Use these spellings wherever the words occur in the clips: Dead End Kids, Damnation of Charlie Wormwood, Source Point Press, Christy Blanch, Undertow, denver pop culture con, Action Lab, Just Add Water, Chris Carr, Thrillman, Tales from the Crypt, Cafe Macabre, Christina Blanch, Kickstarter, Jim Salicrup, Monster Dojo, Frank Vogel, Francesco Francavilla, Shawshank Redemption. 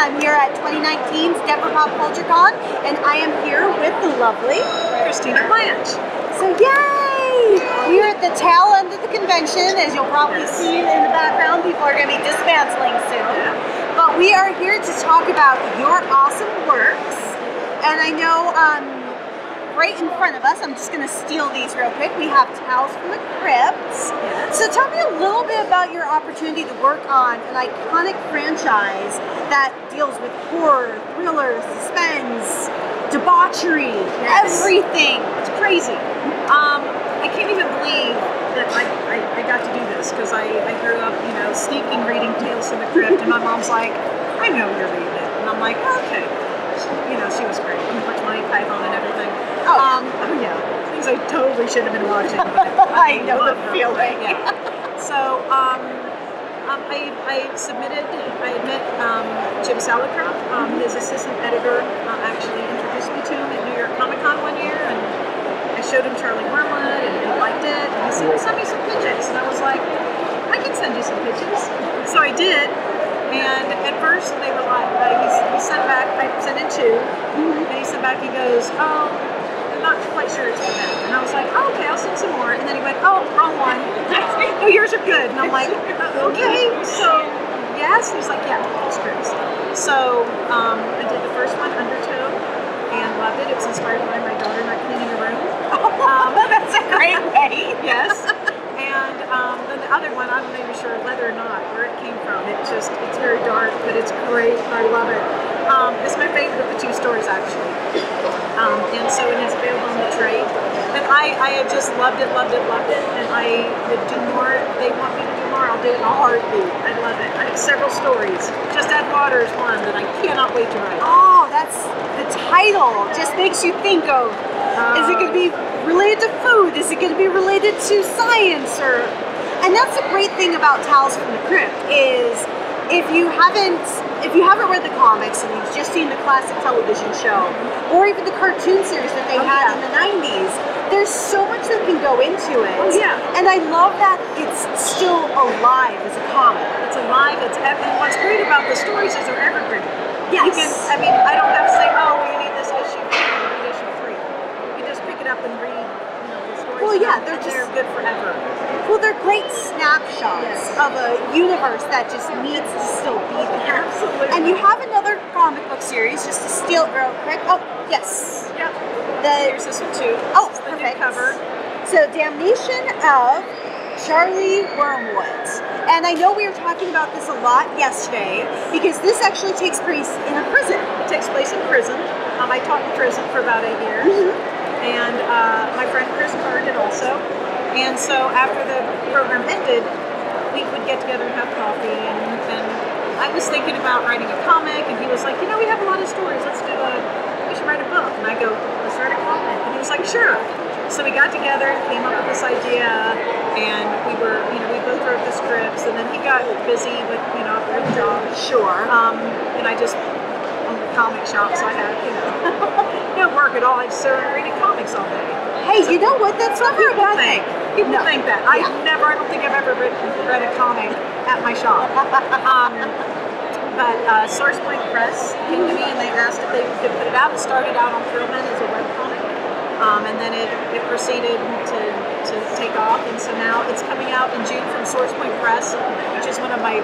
I'm here at 2019's Denver Pop Culture Con, and I am here with the lovely Christy Blanch. So yay! We are at the tail end of the convention. As you'll probably see in the background, people are going to be dismantling soon. But we are here to talk about your awesome works. And I know right in front of us, I'm just going to steal these real quick, we have Tales from the Crypt. So tell me a little bit about your opportunity to work on an iconic franchise that deals with horror, thriller, suspense, debauchery, everything. It's crazy. I can't even believe that I got to do this, because I grew up, you know, sneaking reading Tales from the Crypt, and my mom's like, I know you're reading it. And I'm like, okay. You know, she was great. We watched Monty Python and everything. Oh, yeah. Things I totally should have been watching. I know the feeling. Right? Yeah. So, I submitted, I met Jim Salicrup, his assistant editor, actually introduced me to him at New York Comic Con one year, and I showed him Charlie Wormwood, and he liked it, and he said, send me some pitches. And I was like, I can send you some pitches. So I did. And at first they were like, he sent back, I sent in two, and he sent back, he goes, oh, I'm not quite sure it's for them. And I was like, oh, okay, I'll send some more. And then he went, oh, wrong one. Oh, yours are good. And I'm like, okay, so yes? He's like, yeah, all scripts. So I did the first one, Undertow, and loved it. It was inspired by my daughter not cleaning her room. That's a great way. Yes. And then the other one, I'm not even sure whether or not where it came from. It's very dark, but it's great. I love it. It's my favorite of the two stories, actually. And so it is available on the trade. And I have just loved it. And I would do more. If they want me to do more, I'll do it in a heartbeat. I love it. I have several stories. Just Add Water is one that I cannot wait to write. Oh, that's the title. Just makes you think of. Is it going to be related to food? Is it going to be related to science? Or, and that's the great thing about Tales from the Crypt is if you haven't read the comics and you've just seen the classic television show or even the cartoon series that they had in the 90s, there's so much that can go into it. Oh, yeah. And I love that it's still alive as a comic. It's alive. It's epic. What's great about the stories is they're evergreen. Yes. You can, I mean, I don't have to say, oh, we need this issue. And read, you know, the stories. Well, yeah, they're good forever. Well, they're great snapshots of a universe that just needs to still be there. Absolutely. And you have another comic book series, just to steal it real quick. Oh, yes. Yep. Here's this one too. Oh, the perfect cover. So, Damnation of Charlie Wormwood. And I know we were talking about this a lot yesterday, because this actually takes place in a prison. It takes place in prison. I taught in prison for about 8 years. And my friend Chris Carr did also. And so after the program ended, we would get together and have coffee. And I was thinking about writing a comic, and he was like, you know, we have a lot of stories. We should write a book. And I go, let's write a comic. And he was like, sure. So we got together and came up with this idea, and we were, you know, we both wrote the scripts, and then he got busy with, you know, a real job. Sure. And I just owned the comic shop, so I had, you know. No work at all. I just started reading comics all day. Hey, so, you know what? That's not a bad thing. People think that. Yeah. I don't think I've ever read a comic at my shop. But Source Point Press came to me and they asked if they could put it out. It started out on Thrillman as a web comic, and then it proceeded to take off. And so now it's coming out in June from Source Point Press, which is one of my.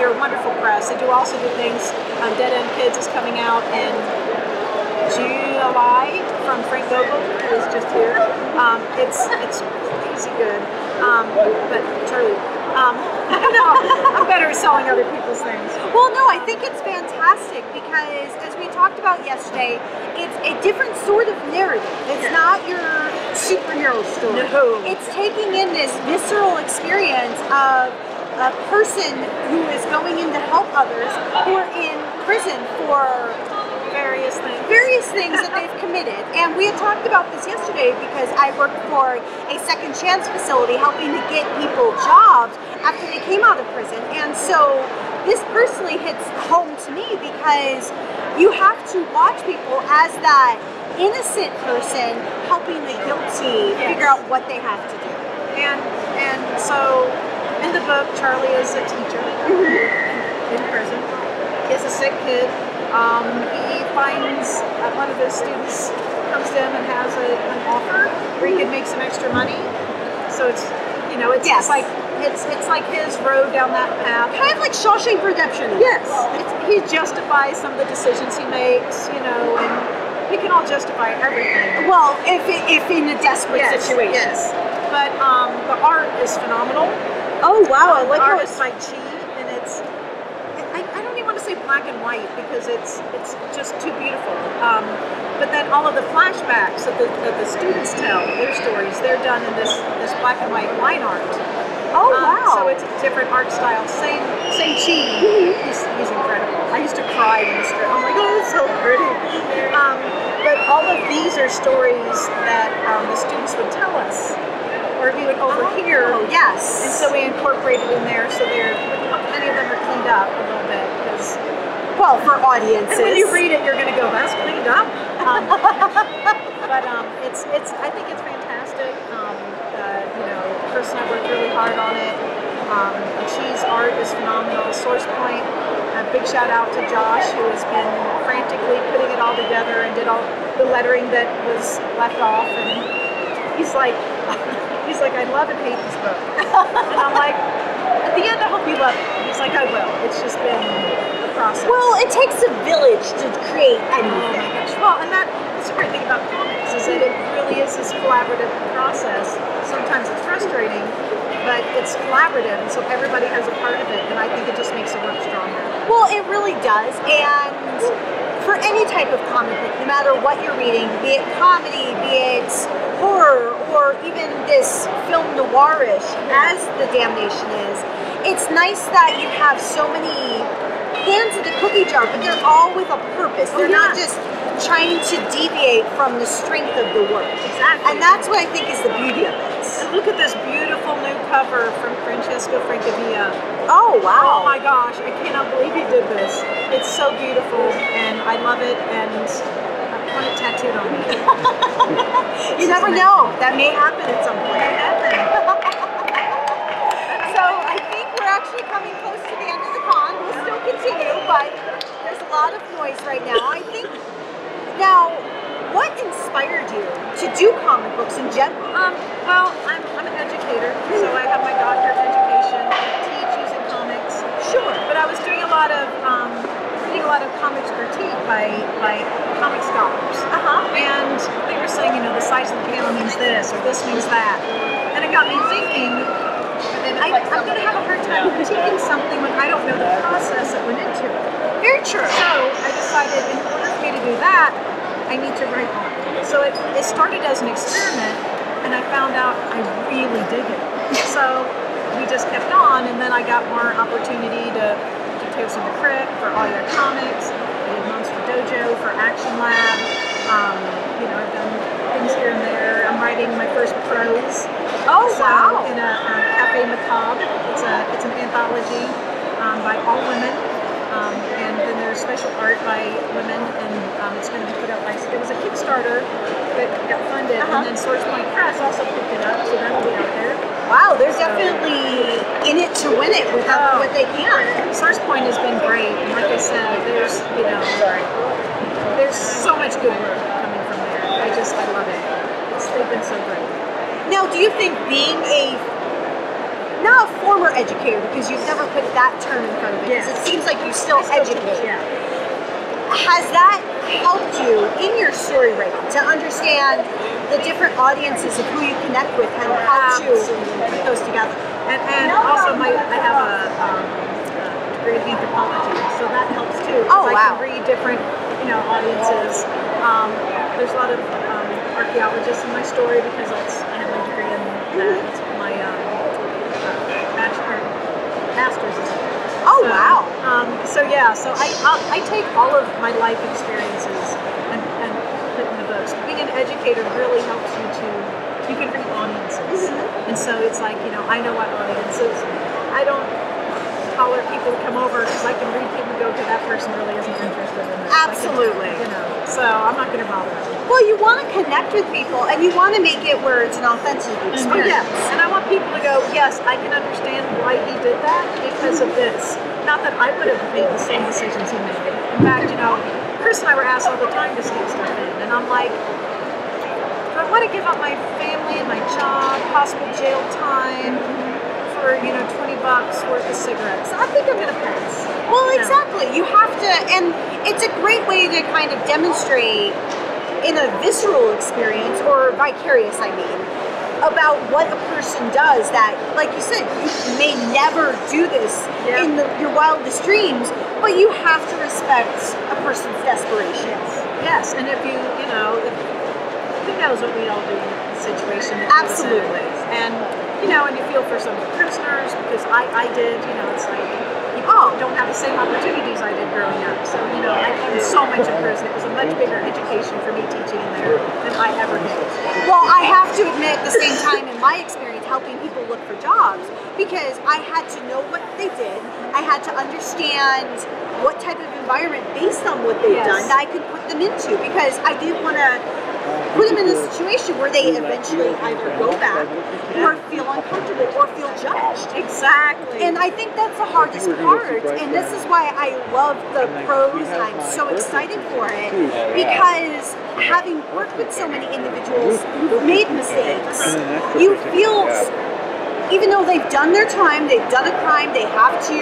They're a wonderful press. They do also do things. Dead End Kids is coming out in July from Frank Vogel, who is just here. It's crazy good. But Charlie, I don't know, I'm better at selling other people's things. Well, no, I think it's fantastic because, as we talked about yesterday, it's a different sort of narrative. It's not your superhero story. No. It's taking in this visceral experience of a person who is going in to help others who are in prison for various things that they've committed. And we had talked about this yesterday because I worked for a second chance facility helping to get people jobs after they came out of prison. And so this personally hits home to me because you have to watch people as that innocent person helping the guilty figure out what they have to do. And so in the book, Charlie is a teacher in prison. is a sick kid. He finds one of his students comes to him and has an offer where he can make some extra money. So it's, you know, it's yes. It's like his road down that path. Kind of like Shawshank Redemption. Yes. He justifies some of the decisions he makes, you know, and we can all justify everything. Well, if in a desperate yes, situation. Yes. But the art is phenomenal. Oh wow! I like how it's like chi, and I don't even want to say black and white because it's just too beautiful. But then all of the flashbacks that the students tell their stories, they're done in this black and white line art. Oh wow! So it's a different art style, same chi. He's incredible. I used to cry when this. I'm like, oh, it's so pretty. But all of these are stories that the students would tell us. Or he would overhear. Oh, yes. And so we incorporated in there, so many of them are cleaned up a little bit. Well, for audiences. And when you read it, you're going to go, that's cleaned up. But I think it's fantastic. You know, Chris and I worked really hard on it. Cheese art is phenomenal. Source Point, a big shout out to Josh, who has been frantically putting it all together and did all the lettering that was left off. And he's like, I love and hate this book. And I'm like, at the end, I hope you love it. And he's like, I will. It's just been the process. Well, it takes a village to create anything. Well, and that's the great thing about comics is that it really is this collaborative process. Sometimes it's frustrating, but it's collaborative, and so everybody has a part of it, and I think it just makes the work stronger. Well, it really does, and for any type of comic book, no matter what you're reading, be it comedy, be it horror, or even this film noirish as The Damnation is, it's nice that you have so many hands in the cookie jar, but they're all with a purpose. They're not just trying to deviate from the strength of the work. Exactly. And that's what I think is the beauty of it. And look at this beautiful new cover from Francesco Francavilla. Oh, wow. Oh, my gosh. I cannot believe he did this. It's so beautiful, and I love it, and I want it tattooed on me. You never know. That may happen at some point. So I think we're actually coming close to the end of the con. We'll still continue, but there's a lot of noise right now. I think. Now, what inspired you to do comic books in general? Well, I'm an educator, so I have my doctorate of education. I teach using comics. Sure. But I was doing a lot of. A lot of comics critique by comic scholars, and they were saying, you know, the size of the panel means this or this means that, and it got me thinking. And I'm going to have a hard time critiquing something when I don't know the process that went into it. Very true. So I decided, in order for me to do that, I need to write on it. So it started as an experiment, and I found out I really dig it. So we just kept on, and then I got more opportunity to. Tales from the Crypt for all your comics, and Monster Dojo for Action Lab. You know, I've done things here and there. I'm writing my first prose. Oh wow! In a Cafe Macabre. It's an anthology by all women, and then there's special art by women, and it's going to be put out by. It was a Kickstarter that got funded, and then Source Point Press also picked it up, so that'll be out there. Wow, they're definitely in it to win it with what they can. Source Point has been great, and like I said, there's so much good work coming from there. I love it. They've been so great. Now, do you think being not a former educator, because you've never put that term in front of it, because it seems like you still educate, has that helped you in your story writing to understand the different audiences of who you connect with and how to put those together? And also, I have a degree in anthropology, so that helps too. Oh, wow. I can read different, you know, audiences. There's a lot of archaeologists in my story because I have my degree in that. It's my master's degree. Oh, so, wow. So yeah, so I take all of my life experiences and put in the books. Being an educator really helps you you can read audiences. And so it's like, you know, I know what audiences. I don't holler at people to come over because I can read people go to that person really isn't interested in this. Absolutely. You know, so I'm not going to bother. Well, you want to connect with people and you want to make it where it's an authentic experience. Yes, and I want people to go, yes, I can understand why he did that because of this. Not that I would have made the same decisions he made. In fact, you know, Chris and I were asked all the time to sneak stuff in, and I'm like, do I want to give up my family, my job, possible jail time for, you know, $20 worth of cigarettes? I think I'm gonna pass. Well, exactly. You have to, and it's a great way to kind of demonstrate in a visceral experience, or vicarious, I mean, about what a person does that, like you said, you may never do this in your wildest dreams, but you have to respect a person's desperations. Yes, and if you, you know, if, who knows what we all do in the situation. Absolutely. And, you know, and you feel for some of the prisoners, because I did, you know, it's like, don't have the same opportunities I did growing up. So, you know, I came so much in prison. It was a much bigger education for me teaching in there than I ever did. Well, I have to admit, at the same time, in my experience, helping people look for jobs, because I had to know what they did. I had to understand what type of environment, based on what they've done, that I could put them into, because I didn't want to put them in a situation where they eventually either go back or feel uncomfortable or feel judged. Exactly. And I think that's the hardest part, and this is why I love the pros and I'm so excited for it, because having worked with so many individuals who've made mistakes, you feel, even though they've done their time, they've done a crime, they have to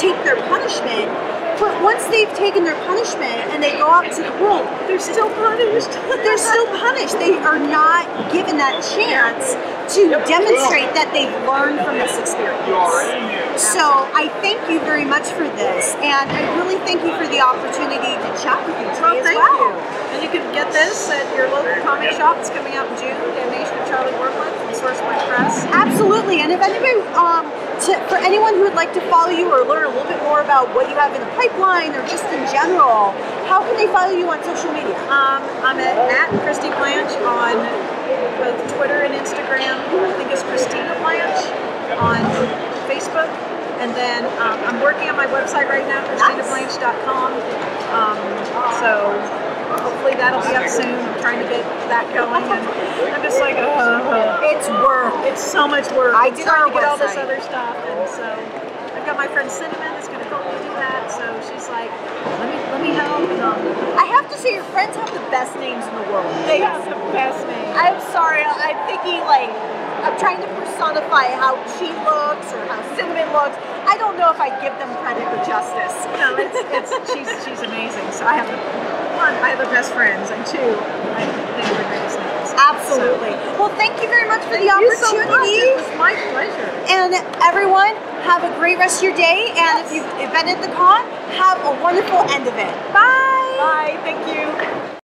take their punishment, but once they've taken their punishment and they go out to the world, they're still punished. They're still punished. They are not given that chance to demonstrate that they've learned from this experience. So I thank you very much for this, and I really thank you for the opportunity to chat with you today as well. And you can get this at your local comic shop. It's coming out in June, Damnation of Charlie Wormwood from Source Point Press. Absolutely, and if anybody, for anyone who would like to follow you or learn a little bit more about what you have in the pipeline or just in general, how can they follow you on social media? I'm at Christy Blanch on both Twitter and Instagram. I think it's Christina Blanch on Facebook. And then I'm working on my website right now, ChristinaBlanch.com. So hopefully that'll be up soon. I'm trying to get that going. And I'm just like, it's work. It's so much work. I did our website. All this other stuff, and so I've got my friend Cinnamon that's going to help me do that. So she's like, let me help. I have to say, your friends have the best names in the world. They have the best names. I'm sorry. I'm thinking like I'm trying to personify how she looks or how Cinnamon looks. I don't know if I give them credit for justice. No, it's she's amazing. So I have one, I have the best friends, and two, I think they're the greatest names. Absolutely. Well, thank you very much for the opportunity. It was my pleasure. And everyone, have a great rest of your day. And if you've been at the con, have a wonderful end of it. Bye. Bye. Thank you.